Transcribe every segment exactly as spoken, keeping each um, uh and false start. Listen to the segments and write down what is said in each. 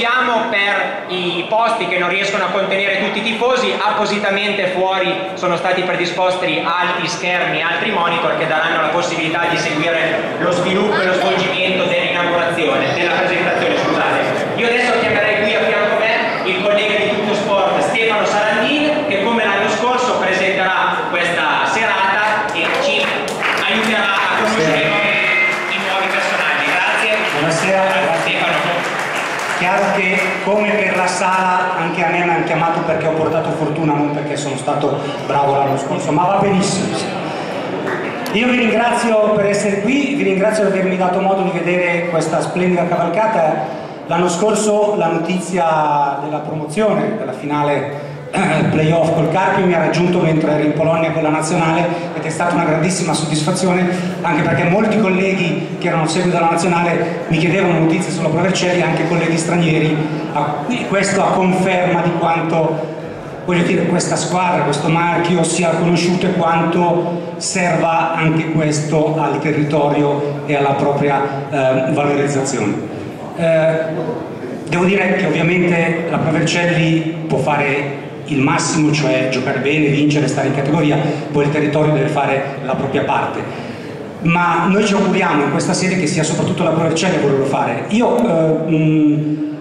spostiamo per i posti che non riescono a contenere tutti i tifosi, appositamente fuori sono stati predisposti altri schermi, altri monitor che daranno la possibilità di seguire lo sviluppo e lo svolgimento dell'inaugurazione, della presentazione, scusate. Io adesso chiamerei qui a fianco a me il collega di Tutto Sport Stefano Sarandin, che come l'anno scorso presenterà questa serata e ci aiuterà a conoscere i nuovi personaggi. Grazie. Buonasera. Chiaro che come per la sala anche a me mi hanno chiamato perché ho portato fortuna, non perché sono stato bravo l'anno scorso, ma va benissimo. Io vi ringrazio per essere qui, vi ringrazio per avermi dato modo di vedere questa splendida cavalcata. L'anno scorso la notizia della promozione, della finale playoff col Carpi mi ha raggiunto mentre ero in Polonia con la nazionale ed è stata una grandissima soddisfazione, anche perché molti colleghi che erano seguiti dalla nazionale mi chiedevano notizie sulla Pro Vercelli, anche colleghi stranieri. Questo a conferma di quanto, voglio dire, questa squadra, questo marchio sia conosciuto e quanto serva anche questo al territorio e alla propria eh, valorizzazione. Eh, devo dire che ovviamente la Pro Vercelli può fare il massimo, cioè giocare bene, vincere, stare in categoria, poi il territorio deve fare la propria parte. Ma noi ci auguriamo in questa serie che sia soprattutto la Pro Vercelli a volerlo fare. Io eh, mh,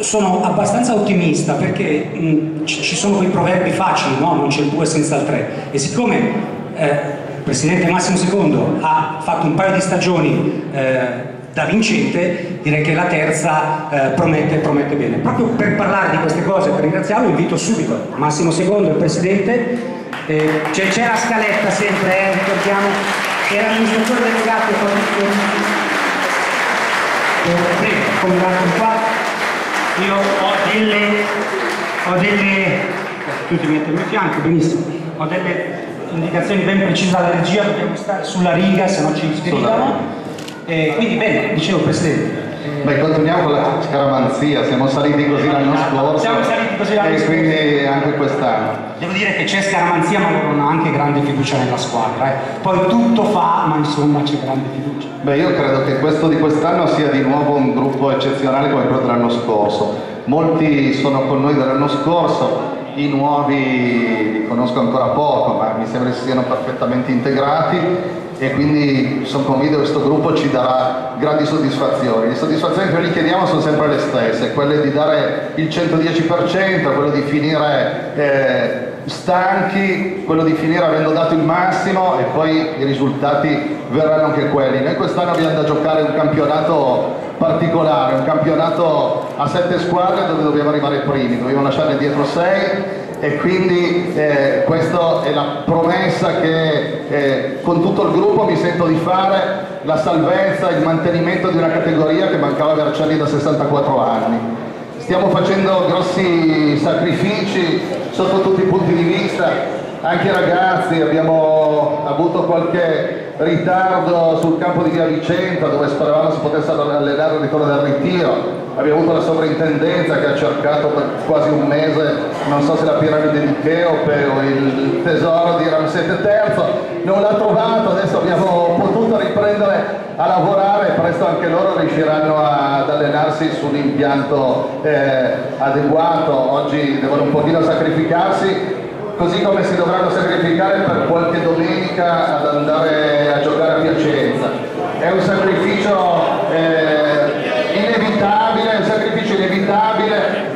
sono abbastanza ottimista perché mh, ci sono quei proverbi facili, no? Non c'è il due senza il tre. E siccome eh, il presidente Massimo Secondo ha fatto un paio di stagioni eh, da vincente, direi che la terza eh, promette promette bene. Proprio per parlare di queste cose, per ringraziarlo, invito subito Massimo Secondo, il presidente. Eh, c'è la scaletta sempre, eh, ricordiamo, era l'amministratore delegato con, con, con qua. Io ho delle, ho delle, tutti mi mettono a mio fianco, benissimo, ho delle indicazioni ben precise dalla regia, dobbiamo stare sulla riga, se no ci iscriviamo. Eh, quindi bene, dicevo Presidente. Beh, continuiamo con la scaramanzia, siamo saliti così l'anno scorso siamo saliti così l'anno scorso e quindi anche quest'anno. Devo dire che c'è scaramanzia ma non ha anche grande fiducia nella squadra. Eh. Poi tutto fa, ma insomma c'è grande fiducia. Beh, io credo che questo di quest'anno sia di nuovo un gruppo eccezionale come quello dell'anno scorso. Molti sono con noi dell'anno scorso, i nuovi li conosco ancora poco, ma mi sembra che siano perfettamente integrati. E quindi sono convinto che questo gruppo ci darà grandi soddisfazioni. Le soddisfazioni che noi gli chiediamo sono sempre le stesse, quelle di dare il centodieci per cento, quello di finire eh, stanchi, quello di finire avendo dato il massimo e poi i risultati verranno anche quelli. Noi quest'anno abbiamo da giocare un campionato particolare, un campionato a sette squadre dove dobbiamo arrivare primi, dobbiamo lasciarne dietro sei. E quindi eh, questa è la promessa che eh, con tutto il gruppo mi sento di fare, la salvezza, il mantenimento di una categoria che mancava a Vercelli da sessantaquattro anni. Stiamo facendo grossi sacrifici sotto tutti i punti di vista, anche i ragazzi, abbiamo avuto qualche ritardo sul campo di Via Vicenza dove speravamo si potesse allenare il ritorno del ritiro. Abbiamo avuto la sovrintendenza che ha cercato per quasi un mese, non so se la piramide di Cheope o il tesoro di Ramsete terzo, non l'ha trovato, adesso abbiamo potuto riprendere a lavorare e presto anche loro riusciranno ad allenarsi su un impianto eh, adeguato, oggi devono un pochino sacrificarsi, così come si dovranno sacrificare per qualche domenica ad andare a giocare a Piacenza. È un sacrificio eh, inevitabile.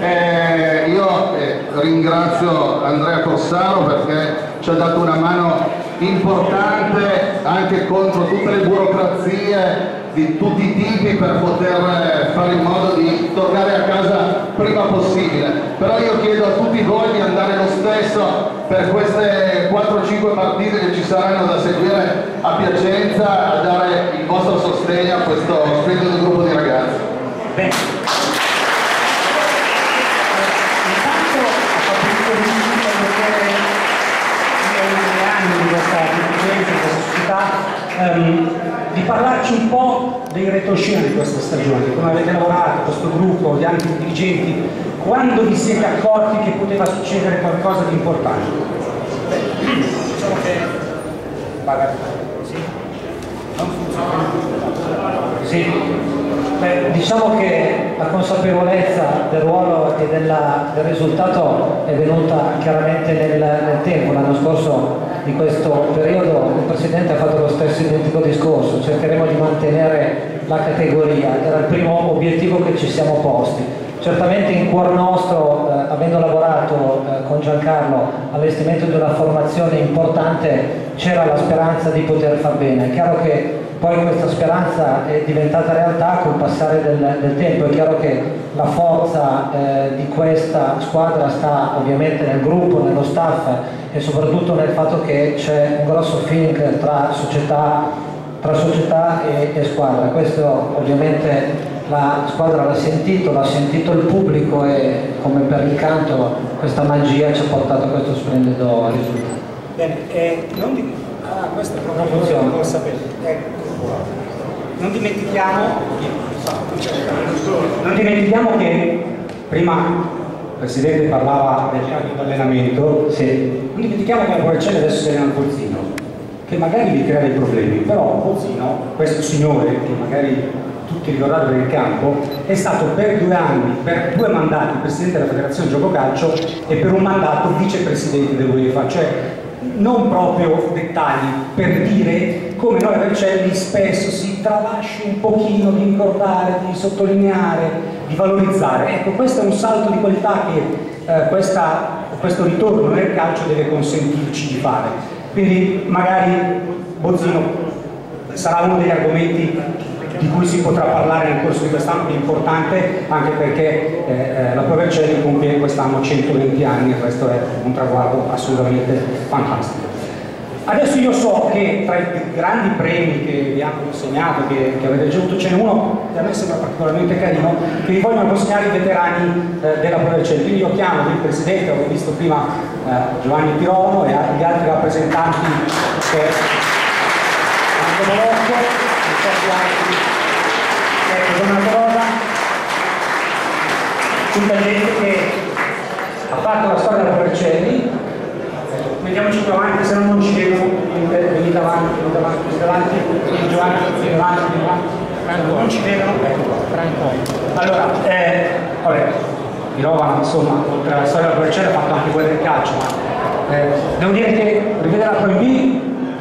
Eh, io eh, ringrazio Andrea Corsaro perché ci ha dato una mano importante anche contro tutte le burocrazie di tutti i tipi per poter eh, fare in modo di tornare a casa prima possibile, però io chiedo a tutti voi di andare lo stesso per queste quattro o cinque partite che ci saranno da seguire a Piacenza a dare il vostro sostegno a questo spirito del gruppo di ragazzi. Bene. Um, di parlarci un po' dei retroscena di questa stagione, come avete lavorato, questo gruppo, gli altri dirigenti, quando vi siete accorti che poteva succedere qualcosa di importante? Beh, diciamo che magari, sì. Non funziona. Sì. Beh, diciamo che la consapevolezza del ruolo e della, del risultato è venuta chiaramente nel, nel tempo. L'anno scorso, in questo periodo, il Presidente ha fatto lo stesso identico discorso: cercheremo di mantenere la categoria, che era il primo obiettivo che ci siamo posti. Certamente in cuor nostro, eh, avendo lavorato eh, con Giancarlo all'allestimento di una formazione importante, c'era la speranza di poter far bene. È chiaro che poi questa speranza è diventata realtà col passare del, del tempo. È chiaro che la forza eh, di questa squadra sta ovviamente nel gruppo, nello staff e soprattutto nel fatto che c'è un grosso feeling tra società, tra società e, e squadra. Questo ovviamente la squadra l'ha sentito, l'ha sentito il pubblico e come per il canto questa magia ci ha portato a questo splendido risultato. Bene, eh, non di... ah, questo è proprio non funziona. Non lo sapevo. Ecco. Non dimentichiamo non dimentichiamo che prima il Presidente parlava del campo d'allenamento, sì. Non dimentichiamo che la Borsani adesso si allena al Polizino, che magari vi crea dei problemi, però Polizino, questo signore che magari tutti ricordate del campo, è stato per due anni, per due mandati Presidente della Federazione Gioco Calcio e per un mandato Vicepresidente dell'UEFA, cioè non proprio dettagli per dire come noi Vercelli spesso si tralasci un pochino di ricordare, di sottolineare, di valorizzare. Ecco, questo è un salto di qualità che eh, questa, questo ritorno nel calcio deve consentirci di fare. Quindi magari Borsani sarà uno degli argomenti di cui si potrà parlare nel corso di quest'anno, che è importante anche perché eh, la Pro Vercelli compie quest'anno centoventi anni e questo è un traguardo assolutamente fantastico. Adesso io so che tra i grandi premi che vi hanno consegnato, che, che avete ricevuto, ce n'è uno che a me sembra particolarmente carino, che vi vogliono consegnare i veterani eh, della Pro Vercelli. Quindi io chiamo il Presidente, avevo visto prima eh, Giovanni Pirono e gli altri rappresentanti che hanno conosciuto. Ecco, una parola sul talento che ha fatto la storia della Vercelli. Mettiamoci davanti, se no non ci vedo, venite avanti, venite avanti, venite avanti, venite avanti, venite avanti, avanti, non ci vedono, ecco. Allora, eh, vabbè, di roba, insomma, oltre alla storia della Vercelli ha fatto anche quella del calcio, ma eh, devo dire che rivedere la Pro B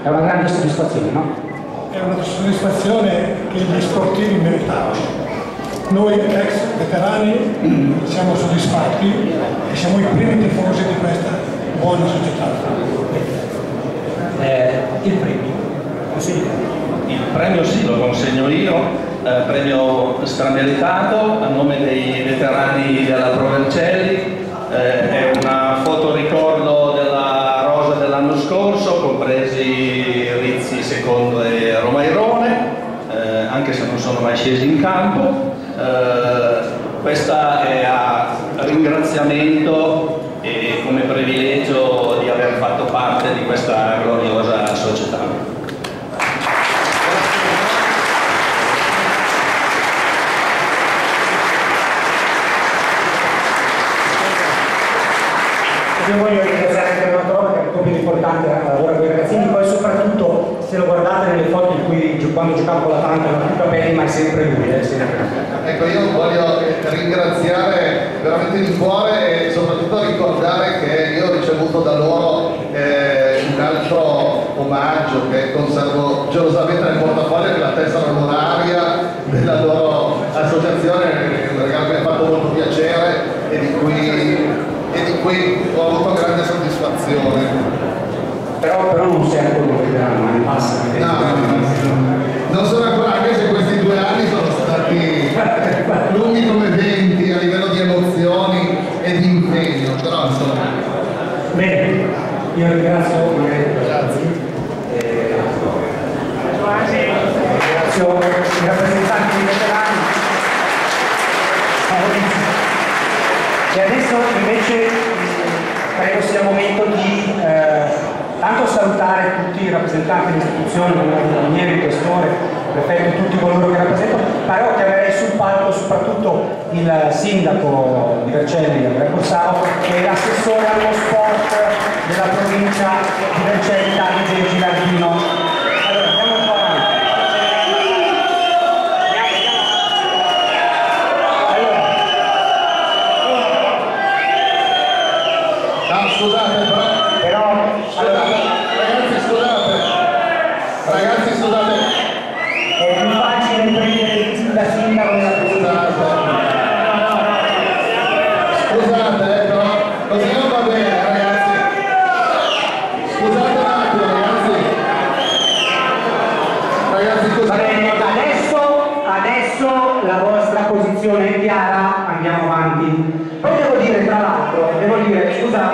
è una grande soddisfazione, no? È una soddisfazione che gli sportivi meritavano. Noi ex veterani siamo soddisfatti e siamo i primi tifosi di questa buona società. Eh, il premio? Consiglio? Il premio sì, lo consegno io, eh, premio strameritato a nome dei veterani della Pro Vercelli, eh, è una foto ricordo della rosa dell'anno scorso, compresi Secondo e Romaione, eh, anche se non sono mai scesi in campo. Eh, questa è a ringraziamento e come privilegio di aver fatto parte di questa gloriosa società. Io voglio ringraziare anche per una parola che è un po' più importante, lavoro con i ragazzini, poi soprattutto se lo guardate nelle foto in cui quando giocavo con la Tanta non più capelli, ma è sempre lui. Eh, sempre. Ecco, io voglio ringraziare veramente di cuore e soprattutto ricordare che io ho ricevuto da loro eh, un altro omaggio che conservo gelosamente nel portafoglio, che è la tessera onoraria della loro associazione, un regalo che mi ha fatto molto piacere e di cui, e di cui ho avuto grande soddisfazione. Però, però non sei ancora veterano, non passa. No, non sono ancora, anche se questi due anni sono stati lunghi come venti a livello di emozioni e di impegno, però insomma. Bene, io ringrazio Grazie. Eh, ringrazio i rappresentanti dei veterani. E adesso invece credo sia il momento di eh, tanto salutare tutti i rappresentanti dell'istituzione, il miniere, il questore, il prefetto, tutti coloro che rappresentano, però chiamerei sul palco soprattutto il sindaco di Vercelli, Andrea Corsaro, e l'assessore allo sport della provincia di Vercelli, Davide Gilardino. Allora, andiamo un po' avanti. Va bene, adesso, adesso la vostra posizione è chiara, andiamo avanti. Poi devo dire, tra l'altro, devo dire, scusa,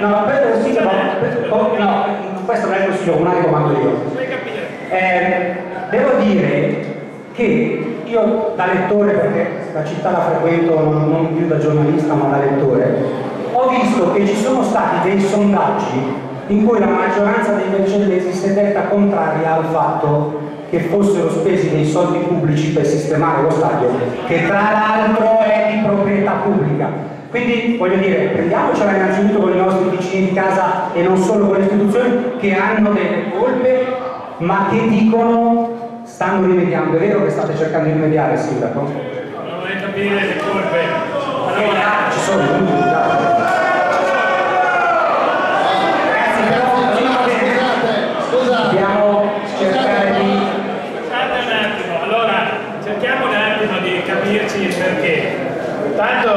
no, no, per consiglio, no, no, questo non è il consiglio comunale, comando io. Eh, devo dire che io da lettore, perché la città la frequento non più da giornalista ma da lettore, ho visto che ci sono stati dei sondaggi in cui la maggioranza dei vercellesi si è detta contraria al fatto che fossero spesi dei soldi pubblici per sistemare lo stadio, che tra l'altro è di proprietà pubblica. Quì voglio dire, prendiamocela innanzitutto con i nostri vicini di casa e non solo con le istituzioni che hanno delle colpe ma che dicono stanno rimediando. È vero che state cercando di rimediare, sindaco? Non vorrei capire le colpe. Allora, eh, ci sono tutti. Dobbiamo cercare di... Scusate un attimo, allora cerchiamo un attimo di capirci il perché. Intanto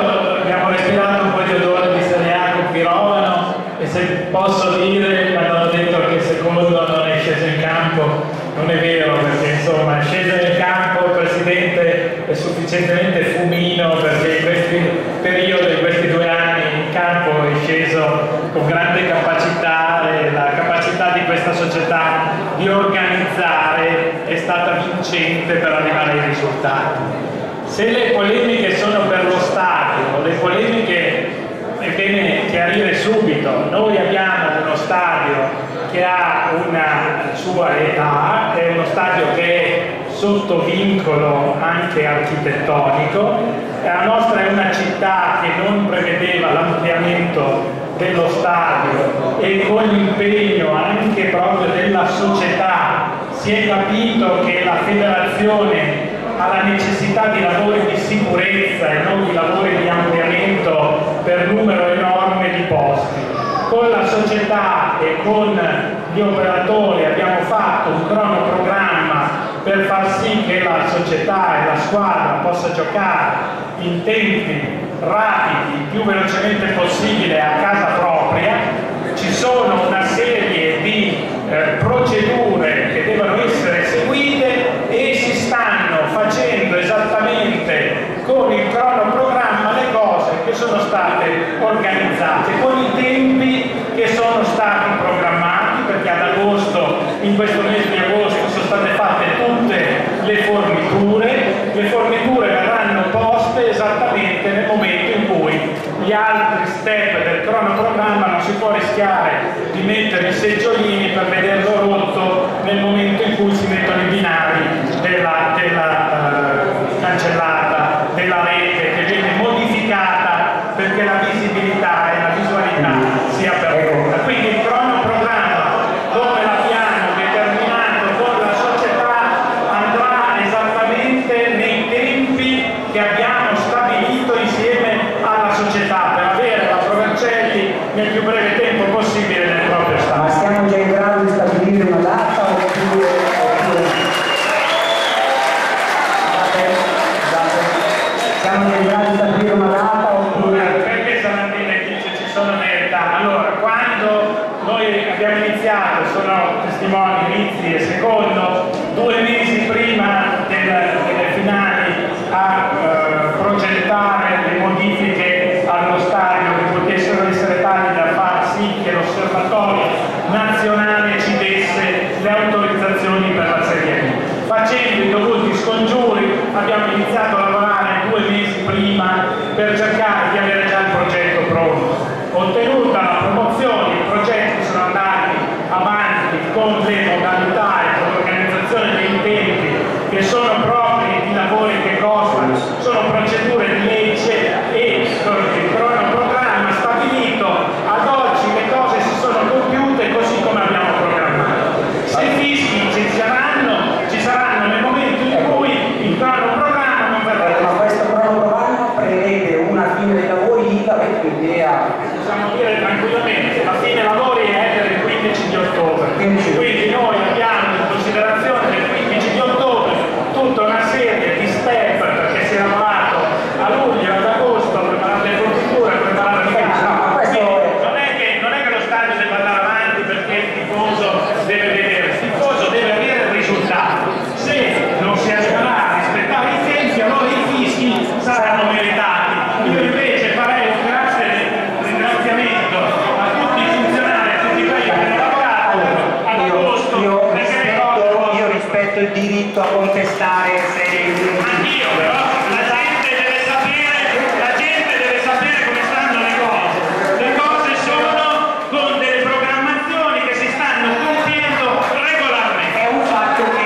abbiamo respirato un po' di odore di seriaco piromano e se posso dire, hanno detto che Secondo non è sceso in campo, non è vero, perché insomma è sceso in campo il presidente è sufficientemente fumino, perché in questi periodi, in questi due anni in campo è sceso con grande capacità e la capacità di questa società di organizzare è stata vincente per arrivare ai risultati. Se le polemiche sono per lo stadio, le polemiche è bene chiarire subito, noi abbiamo uno stadio che ha una sua età, è uno stadio che è sotto vincolo anche architettonico, la nostra è una città che non prevedeva l'ampliamento dello stadio e con l'impegno anche proprio della società si è capito che la federazione ha la necessità di lavori di sicurezza e non di lavori di ampliamento per numero enorme di posti. Con la società e con gli operatori abbiamo fatto un cronoprogramma per far sì che la società e la squadra possa giocare in tempi rapidi, più velocemente possibile a casa propria. Ci sono una serie di eh, procedure che devono essere seguite e si stanno facendo esattamente con il cronoprogramma le cose che sono state organizzate, con i tempi che sono stati programmati, perché ad agosto, in questo mese di agosto, sono state fatte tutte le forniture, le forniture verranno poste esattamente nel momento in cui gli altri step del cronoprogramma non si può rischiare di mettere i seggiolini per vederlo rotto nel momento in cui si mettono i binari della, della uh, cancellata, della rete che viene modificata perché la visibilità e la visualità sia perdotta. Quindi il cronoprogramma come l'abbiamo determinato con la società andrà esattamente nei tempi che abbiamo stabilito insieme alla società per avere la Pro Vercelli nel più breve tempo possibile nel proprio stato. Ma siamo già in grado di stabilire una data o più? Siamo già in grado di stabilire una data o perché stamattina dice ci sono verità. Allora, quando noi abbiamo iniziato, sono testimoni Pizzi e Secondo, due mesi prima del, delle finali a eh, progettare le modifiche allo stadio che potessero essere tali da far sì che l'osservatorio nazionale ci desse le autorizzazioni per la Serie B. Facendo i dovuti scongiuri abbiamo iniziato a lavorare due mesi prima per cercare di avere già il progetto pronto. Ottenuta la promozione, i progetti sono andati avanti con le modalità e con l'organizzazione dei tempi che sono propri di lavori che costano, sono procedure di legge e il cronoprogramma stabilito. Ad oggi le cose si sono compiute così come abbiamo programmato. Se fischi ci saranno, ci saranno nel momento in cui il cronoprogramma non verrà. Ma questo cronoprogramma prevede una fine dei lavori, avete un'idea? Possiamo dire tranquillamente, la fine lavori è del quindici di ottobre, quindi noi abbiamo in considerazione del quindici di ottobre tutta una serie di step, perché si è lavorato a luglio, ad agosto, preparando le forniture, preparando le case. Non è che, non è che lo stadio deve andare avanti perché il tifoso deve vedere, il tifoso deve avere il risultato. diritto a contestare Serie B. Anch'io però, la gente deve sapere, la gente deve sapere come stanno le cose. Le cose sono con delle programmazioni che si stanno compiendo regolarmente. È un fatto che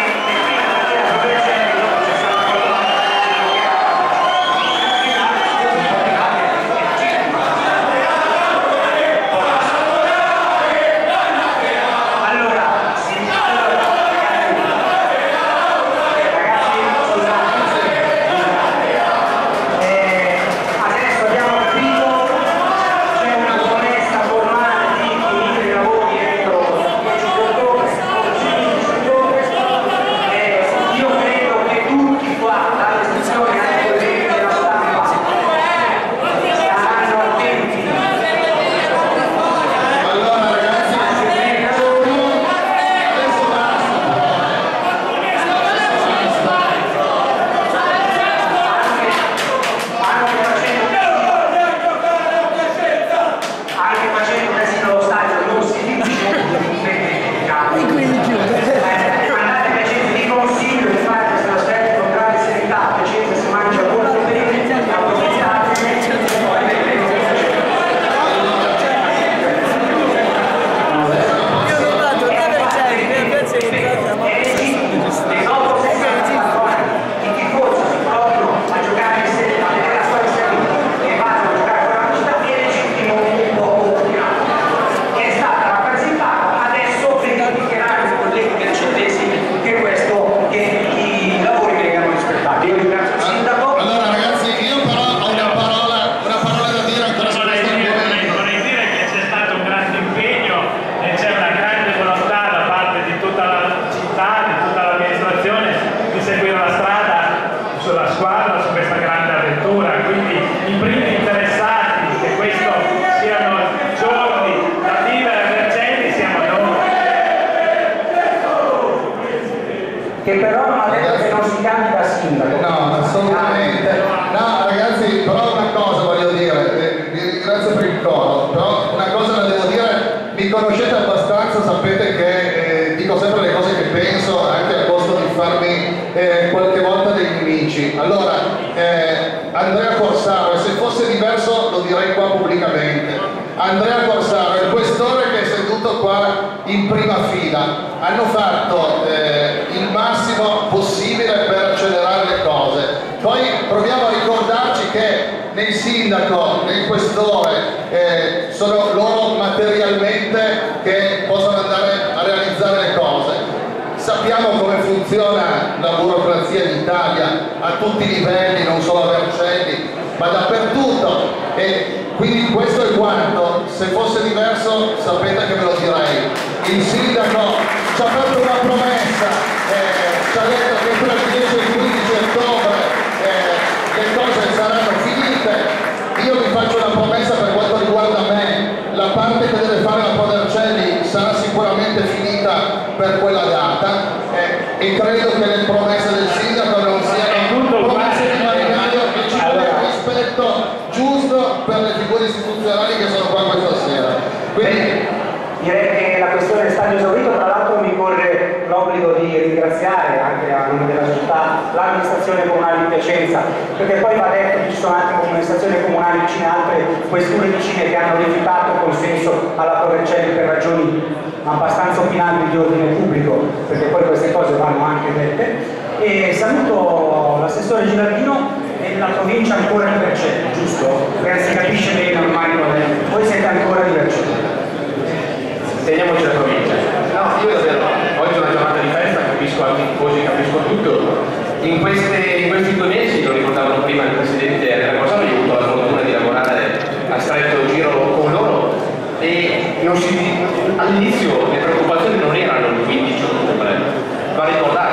Andrea Corsaro e il questore che è seduto qua in prima fila hanno fatto eh, il massimo possibile per accelerare le cose. Poi proviamo a ricordarci che né il sindaco né il questore eh, sono loro materialmente che possono andare a realizzare le cose. Sappiamo come funziona la burocrazia in Italia a tutti i livelli, non solo a Vercelli ma dappertutto, e quindi questo è quanto. Se fosse diverso sapete che me lo direi. Il sindaco ci ha fatto una promessa, eh, ci ha detto che tra il dieci e il quindici ottobre eh, le cose saranno finite. Io vi faccio una promessa per quanto riguarda me, la parte che deve fare la Pro Vercelli sarà sicuramente finita per quella data eh, e credo che le promesse del sindaco non siano promesse di marinaio, che ci vuole rispetto giusto per le figure istituzionali che sono qua questa sera. Quindi... Bene, direi che la questione è stata esaurita. Tra l'altro mi corre l'obbligo di ringraziare anche a nome della società l'amministrazione comunale di Piacenza, perché poi va detto che ci sono anche amministrazioni comunali vicine, altre questure vicine che hanno rifiutato il consenso alla Pro Vercelli per ragioni abbastanza opinabili di ordine pubblico, perché poi queste cose vanno anche dette. E saluto l'assessore Gilardino. E la provincia ancora di Vercelli, giusto? Perché si capisce bene ormai non è. Voi siete ancora di Vercelli. Teniamoci la provincia. No, io davvero, oggi è una giornata di festa, capisco anche i tifosi, capisco tutto. In, queste, in questi due mesi, lo ricordavano prima il presidente Andrea Borsani, io ho avuto la fortuna di lavorare a stretto giro con loro e all'inizio le preoccupazioni non erano il quindici ottobre, va ricordato.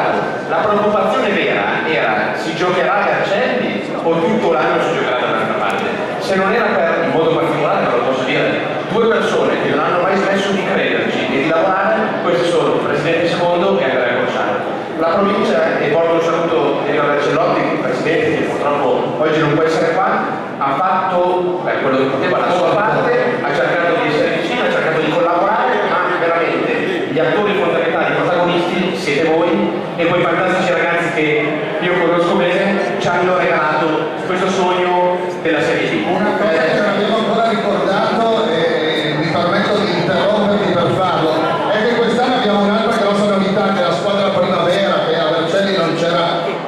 La preoccupazione vera era si giocherà Vercelli o tutto l'anno si giocherà da un'altra parte. Se non era per, in modo particolare, non lo posso dire, due persone che non hanno mai smesso di crederci e di lavorare, questi sono il Presidente Secondo e Andrea Corsaro. La provincia, e porto un saluto di Vercellotti, il Presidente che purtroppo oggi non può essere qua, ha fatto beh, quello che poteva la sua parte, ha cercato di essere vicino, ha cercato di collaborare, ma veramente gli attori fondamentali, i protagonisti, siete voi e quei fantastici ragazzi che io conosco bene ci hanno regalato questo sogno della Serie B. Una cosa che non abbiamo ancora ricordato e mi permetto di interrompermi per farlo è che quest'anno abbiamo un'altra grossa novità nella squadra primavera, che a Vercelli non c'era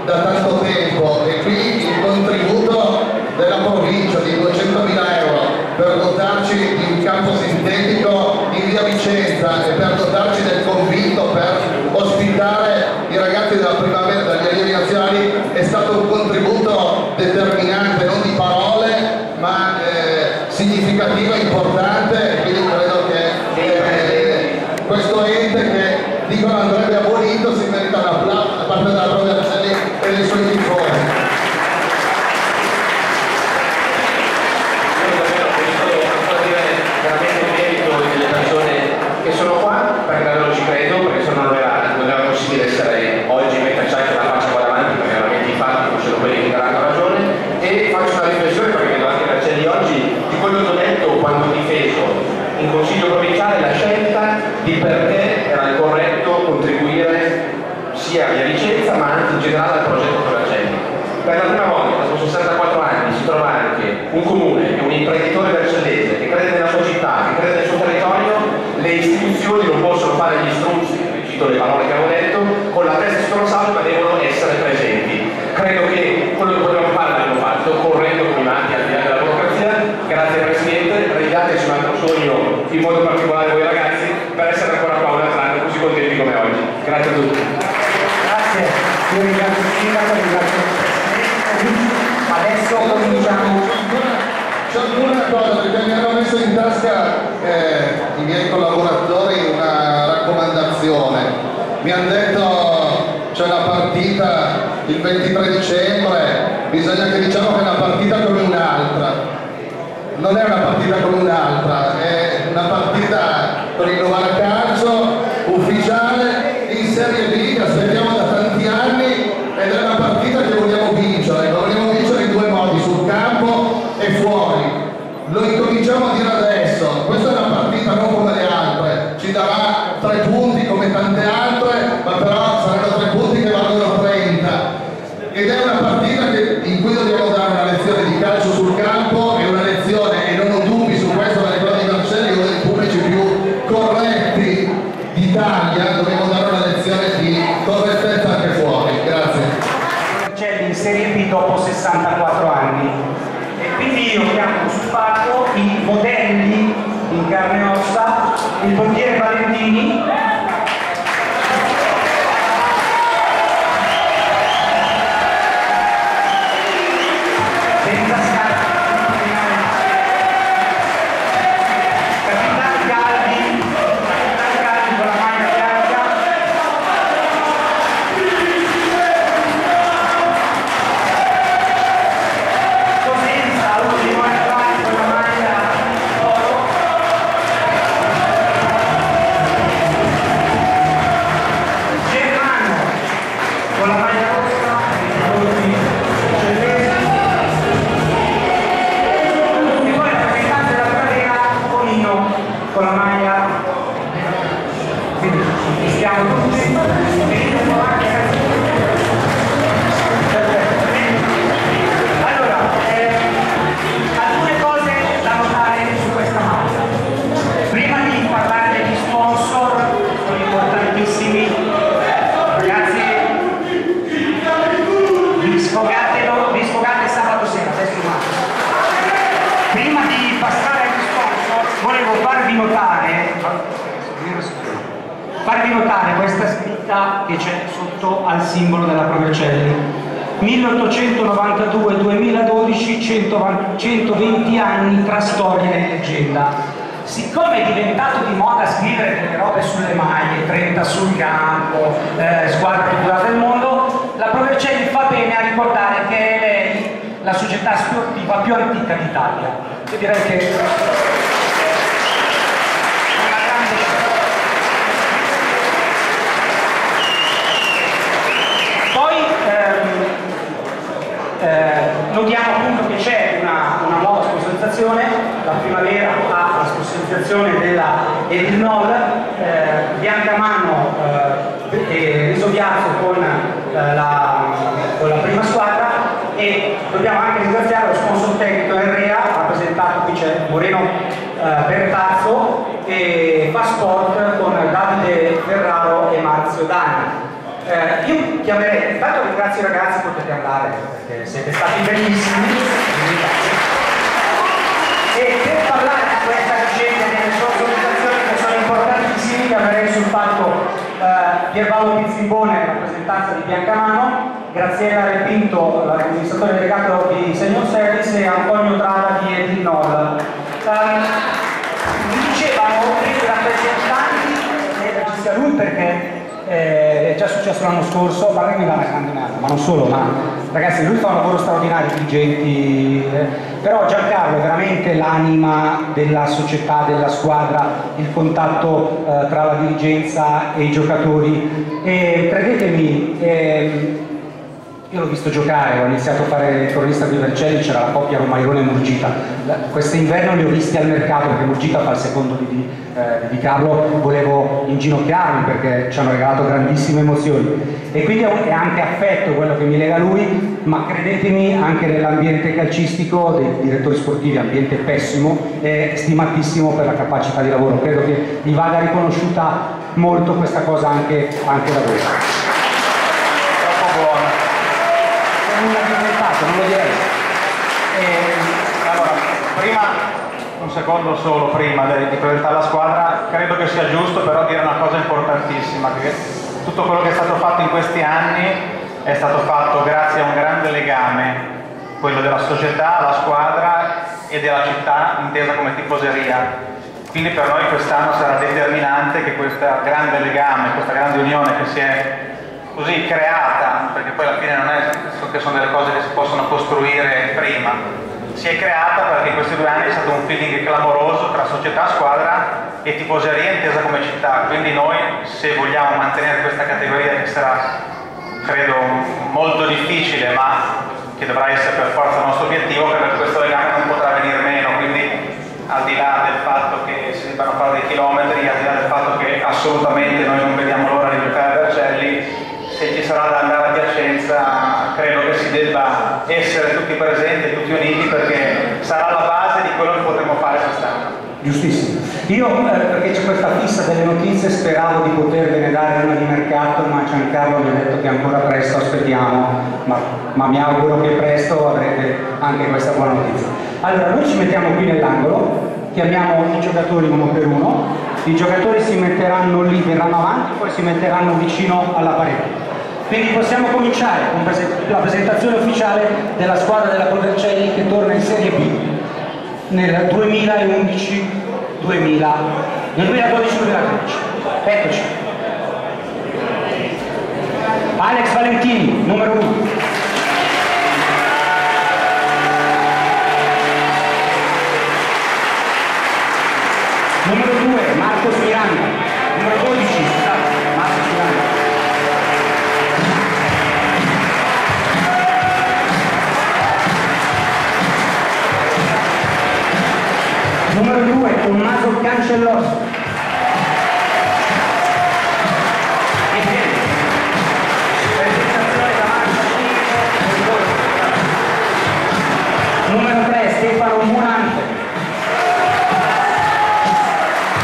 da tanto tempo, e qui il contributo della provincia di duecentomila euro per dotarci di un campo sintetico in via Vicenza e per dotarci del convitto per ospitare i ragazzi della primavera, dagli allievi nazionali, è stato un contributo determinante, non di parole ma eh, significativo e importante, e quindi credo che eh, questo ente che dicono andrebbe abolito si merita un applauso da parte della Pro Vercelli e dei suoi tifosi. Sono qua perché davvero non ci credo, perché se non era, non era possibile essere oggi metterci anche la faccia qua davanti, perché veramente i fatti non sono quelli che daranno ragione, e faccio una riflessione perché davanti alla cena di oggi di quello che ho detto quando ho difeso in consiglio provinciale la scelta di perché era corretto contribuire sia a Via Vicenza ma anche in generale al progetto Vercelli. Per la prima volta dopo sessantaquattro anni si trova anche un comune e un imprenditore vercellese che crede nella sua città, che crede nel suo territorio. Le istituzioni non possono fare gli struzzi, cito le parole che avevo detto, con la testa strozzata, ma devono essere presenti. Credo che quello che potevamo fare l'abbiamo fatto, correndo come i matti al di là della burocrazia. Grazie Presidente, regateci un altro sogno, in modo particolare voi ragazzi, per essere ancora qua un altro anno così contenti come oggi. Grazie a tutti. Grazie, io ringrazio il Sindaco, ringrazio il Presidente. Adesso cominciamo. C'è una cosa, perché mi hanno messo in tasca eh, i miei collaboratori una raccomandazione. Mi hanno detto c'è una partita il ventitré dicembre, bisogna che diciamo che è una partita come un'altra. Non è una partita come un'altra, è una partita per il calcio ufficiale in Serie B che aspettiamo da tanti anni, ed è una partita che vogliamo vincere, vogliamo vincere in due modi, sul campo e fuori. Lo incominciamo a dire adesso, questa è una partita non come le altre, ci darà tre punti come tante altre, ma però saranno tre punti che valgono trenta, ed è una partita che, in cui dobbiamo dare una lezione di calcio sul campo e una lezione, e non ho dubbi su questo, perché quello di Vercelli è uno dei pubblici più corretti d'Italia, dobbiamo dare una lezione di correttezza anche fuori. Grazie. Vercelli in Serie B dopo sessantaquattro anni. Quindi io chiamo sul fatto i modelli in carne e ossa, il portiere Valentini, senza scarpa, capitani Carpi, capitani Carpi con la maglia bianca, con la maglia, quindi stiamo tutti vediamo anche. Allora eh, alcune cose da notare su questa maglia. Prima di parlare degli sponsor, sono importantissimi, ragazzi, vi sfogatelo, vi sfogate sabato sera, prima di passare. Volevo farvi notare, farvi notare questa scritta che c'è sotto al simbolo della Pro Vercelli. milleottocentonovantadue duemiladodici, centoventi anni tra storia e leggenda. Siccome è diventato di moda scrivere delle robe sulle maglie, trenta sul campo, eh, squadra più dura del mondo, la Pro Vercelli fa bene a ricordare che è lei la società sportiva più antica d'Italia. Io direi che... Eh, notiamo appunto che c'è una, una nuova sponsorizzazione, la primavera ha la sponsorizzazione della Edinolfi, eh, Biancamano eh, e schiaffo con, eh, la, con la prima squadra, e dobbiamo anche ringraziare lo sponsor tecnico Enrea, rappresentato qui c'è Moreno eh, Bertazzo, e Fa Sport con Davide Ferraro e Marzio Dani. Eh, io chiamerei, intanto ringrazio i ragazzi, potete andare perché siete stati bellissimi, e per parlare di questa vicenda delle sponsorizzazioni che sono importantissime, chiamerei sul fatto eh, Pierpaolo Pizzimone, rappresentanza di Biancamano, Graziella Repinto, l'amministratore delegato di Senior Service, e Antonio Drava di Edinolfi. Eh, dicevano che i rappresentanti, ci sia lui perché Eh, è già successo l'anno scorso, ma mi va una grandinata, ma non solo, ma ragazzi lui fa un lavoro straordinario, dirigenti, eh. però Giancarlo è veramente l'anima della società, della squadra, il contatto eh, tra la dirigenza e i giocatori, e credetemi, eh, io l'ho visto giocare, ho iniziato a fare il corrista di Vercelli, c'era la coppia Romaione Murgita, quest'inverno li ho visti al mercato perché Murgita fa il secondo di, eh, di Carlo, volevo inginocchiarmi perché ci hanno regalato grandissime emozioni, e quindi è anche affetto quello che mi lega a lui, ma credetemi anche nell'ambiente calcistico dei direttori sportivi, ambiente pessimo, è stimatissimo per la capacità di lavoro, credo che gli vada riconosciuta molto questa cosa anche, anche da voi. Non lo direi. Eh, allora, prima, un secondo solo prima di presentare la squadra, credo che sia giusto però dire una cosa importantissima, che tutto quello che è stato fatto in questi anni è stato fatto grazie a un grande legame, quello della società, la squadra e della città intesa come tifoseria. Quindi per noi quest'anno sarà determinante che questo grande legame, questa grande unione che si è così creata, perché poi alla fine non è che sono delle cose che si possono costruire prima, si è creata perché in questi due anni è stato un feeling clamoroso tra società, squadra e tifoseria intesa come città, quindi noi se vogliamo mantenere questa categoria, che sarà credo molto difficile ma che dovrà essere per forza il nostro obiettivo, perché questo legame non potrà venire meno, quindi al di là del fatto che si debbano fare dei chilometri, al di là del fatto che assolutamente noi non vediamo l'ora di giocare a Vercelli, se ci sarà da andare a Piacenza credo che si debba essere tutti presenti, tutti uniti, perché sarà la base di quello che potremo fare quest'anno. Giustissimo. Io, eh, perché c'è questa fissa delle notizie, speravo di potervene dare una di mercato, ma Giancarlo mi ha detto che ancora presto, aspettiamo, ma, ma mi auguro che presto avrete anche questa buona notizia. Allora, noi ci mettiamo qui nell'angolo, chiamiamo i giocatori uno per uno, i giocatori si metteranno lì, verranno avanti, poi si metteranno vicino alla parete. Quindi possiamo cominciare con la presentazione ufficiale della squadra della Pro Vercelli che torna in Serie B nel duemilaundici duemilatredici. Eccoci. Alex Valentini, numero uno. Numero due, Marco Spirano. Numero dodici. Numero due, Tommaso Cancellos. E bene, presentazione davanti. Numero tre, Stefano Murante.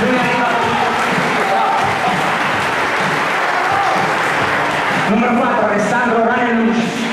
Lui arriva con il numero quattro, Alessandro Ranellucci.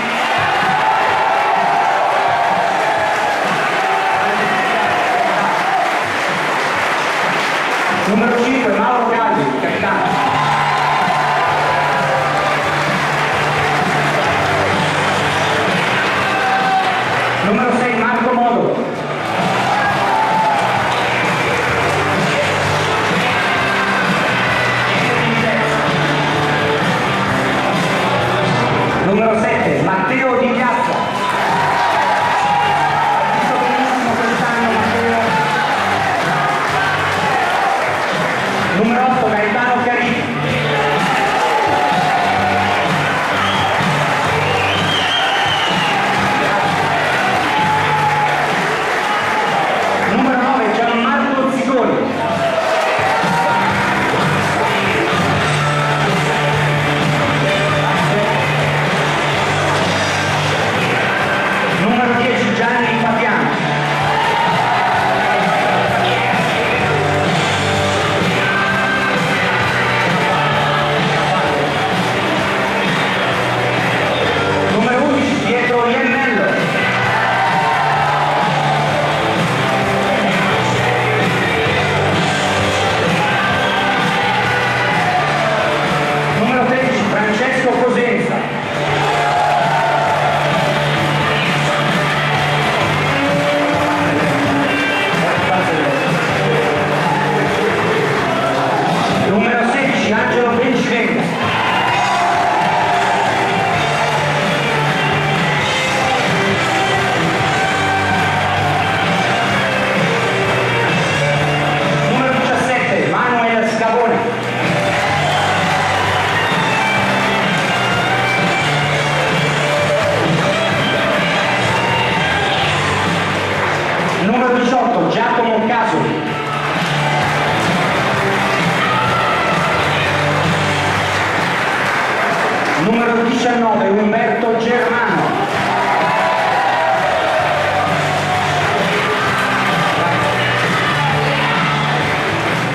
diciannove Umberto Germano.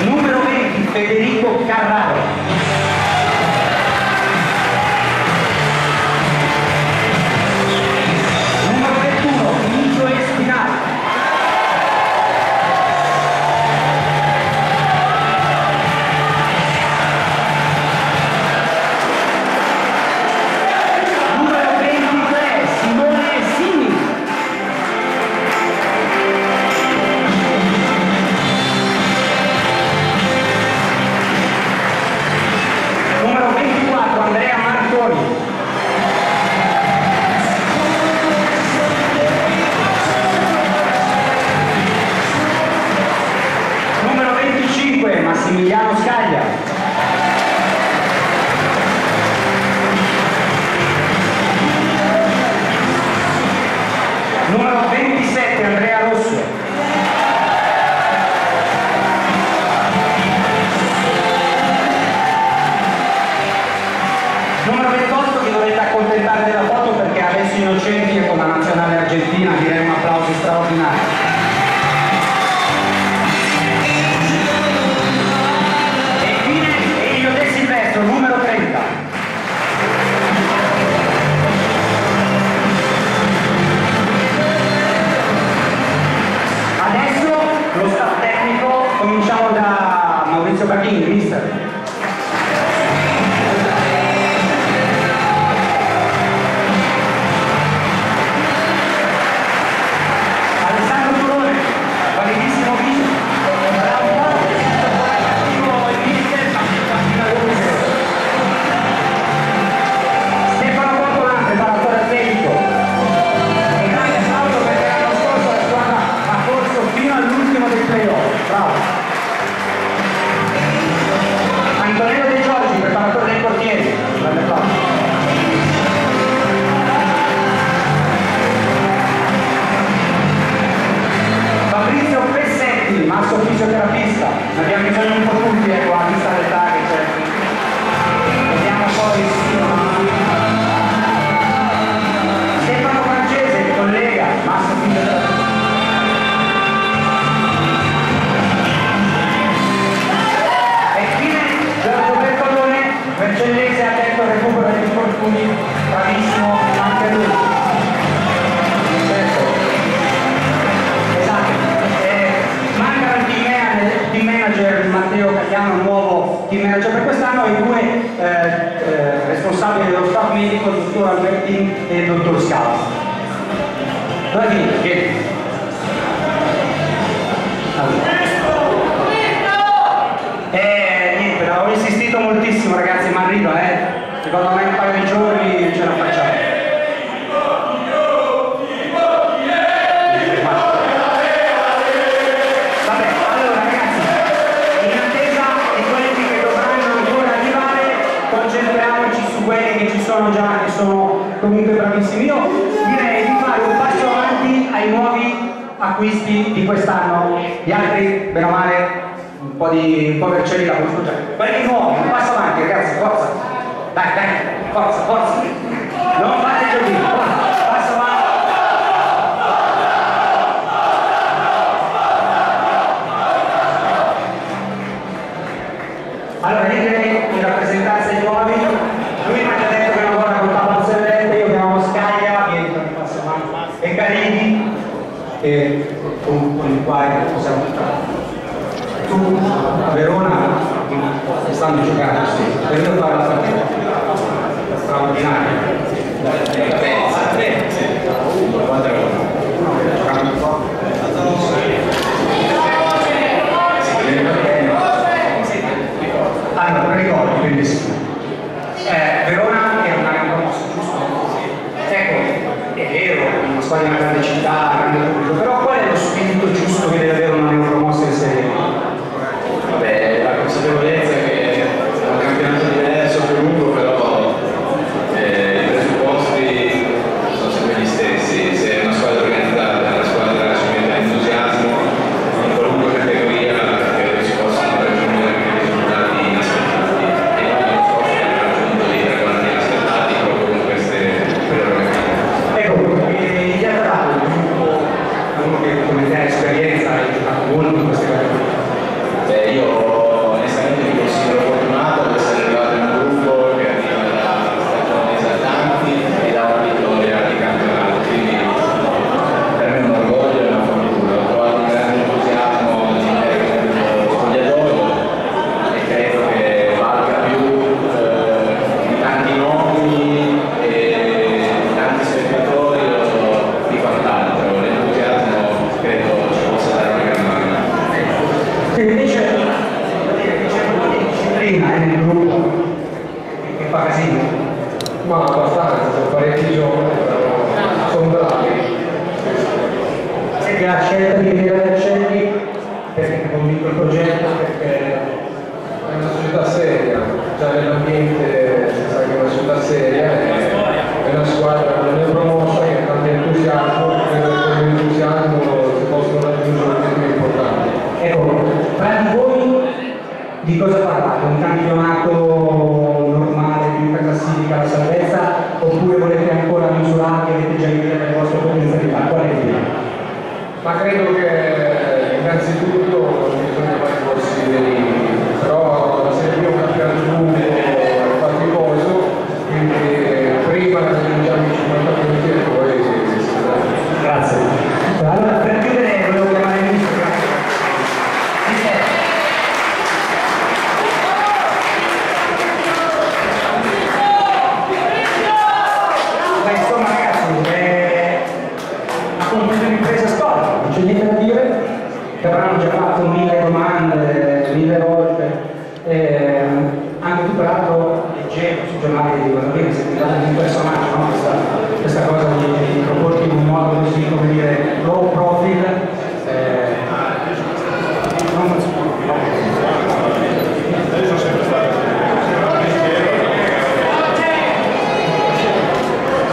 Numero venti Federico Carraro. Massimiliano Scaglia. Numero ventisette Andrea Rosso. Numero ventotto, vi dovete accontentare della foto perché Alessio Innocenti è con la nazionale argentina, direi un applauso straordinario. Cominciamo da Maurizio Bacchini, mister. Alessandro Colone, validissimo vice. Bravo, bravo, il mister. Stefano Bortolante, paratore atletico. E grande applauso perché l'anno scorso la squadra ha corso fino all'ultimo del playoff. Bravo. Antonio De Giorgi, preparatore dei portieri. Fabrizio Pessetti, masso fisioterapista. Ne abbiamo bisogno un po' tutti, ecco, a vista dell'età che c'è. Vediamo poi sì. Stefano Francese, collega, masso fisioterapista. Vercellese ha detto recupero degli infortuni, bravissimo anche lui. Certo. Esatto. Eh, manca il team manager Matteo Cattiano, nuovo team manager per quest'anno, e due eh, eh, responsabili dello staff medico, il dottor Albertini e il dottor Scalzi. Dove vieni? Ho insistito moltissimo, ragazzi, ma arriva, eh. Secondo me un paio di giorni ce la facciamo. Vabbè, allora ragazzi, in attesa di quelli che dovranno ancora arrivare, concentriamoci su quelli che ci sono già, che sono comunque bravissimi. Io direi di fare un passo avanti ai nuovi acquisti di quest'anno. Gli altri, bene o male, un po' di un po' Vercelli la conosco già. Quelli nuovi, un passo avanti, ragazzi, forza, dai, dai, forza, forza, non fate il giochino, forza, passo avanti. Allora, io direi in rappresentanza dei nuovi, lui mi ha già detto che non guarda con Pavlo Zerretti, io chiamo Scaglia, vieni con il passo avanti, e Carini, e con, con il quale possiamo buttare. Tu a Verona stanno giocando, sì, per io fare la partita straordinaria. Allora, non ricordo, quindi sì. Eh, Verona è una grande promossa, giusto? Ecco, è vero, è una squadra di una grande città, un grande pubblico, però qual è lo spirito giusto che deve avere una grande promossa in Serie B? Consapevolezza che è un campionato diverso, più lungo, però eh, i presupposti sono sempre gli stessi. Se è una squadra organizzata, una squadra ci mette entusiasmo, in qualunque categoria credo si possono raggiungere anche risultati inaspettati, e non so se hanno raggiunto dei traguardi inaspettati proprio con queste scelta di Andrea Borsani perché è convinto il progetto, perché è una società seria, già nell'ambiente si sa che è una società seria, è una squadra che non è promossa, che ha tanto entusiasmo, e con l'entusiasmo si possono raggiungere obiettivi importanti. Ecco, per voi di cosa parlate? Un campionato normale, più una classifica alla salvezza, oppure volete ancora misurarvi, avete già idea del vostro potenzialità? Qual è l'idea? Ma credo che innanzitutto non bisogna fare corsi veri, però la Serie B è un campionato lungo e faticoso, quindi prima raggiungiamo i cinquanta punti e poi si dà. Grazie. Allora, per chiudere volevo chiamare il ministro. Che avranno già fatto mille domande, mille volte, eh, anche tu peraltro leggevo sui giornali di quando viene sentito di un personaggio, no? questa, questa cosa di, di proporti in un modo così, come dire, low profile, eh, non ma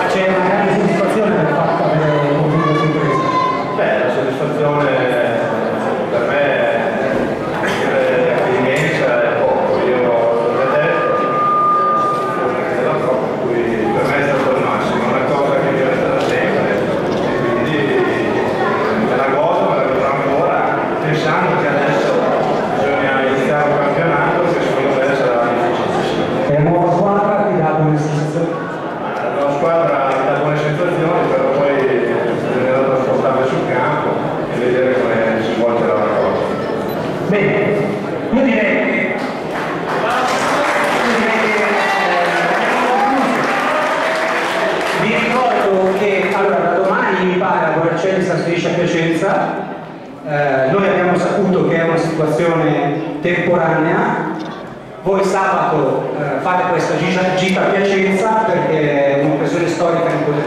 c'è una grande soddisfazione fatta per il mondo di impresa. Beh, la soddisfazione a Piacenza, eh, noi abbiamo saputo che è una situazione temporanea, voi sabato eh, fate questa gita, gita a Piacenza perché è un'occasione storica di poter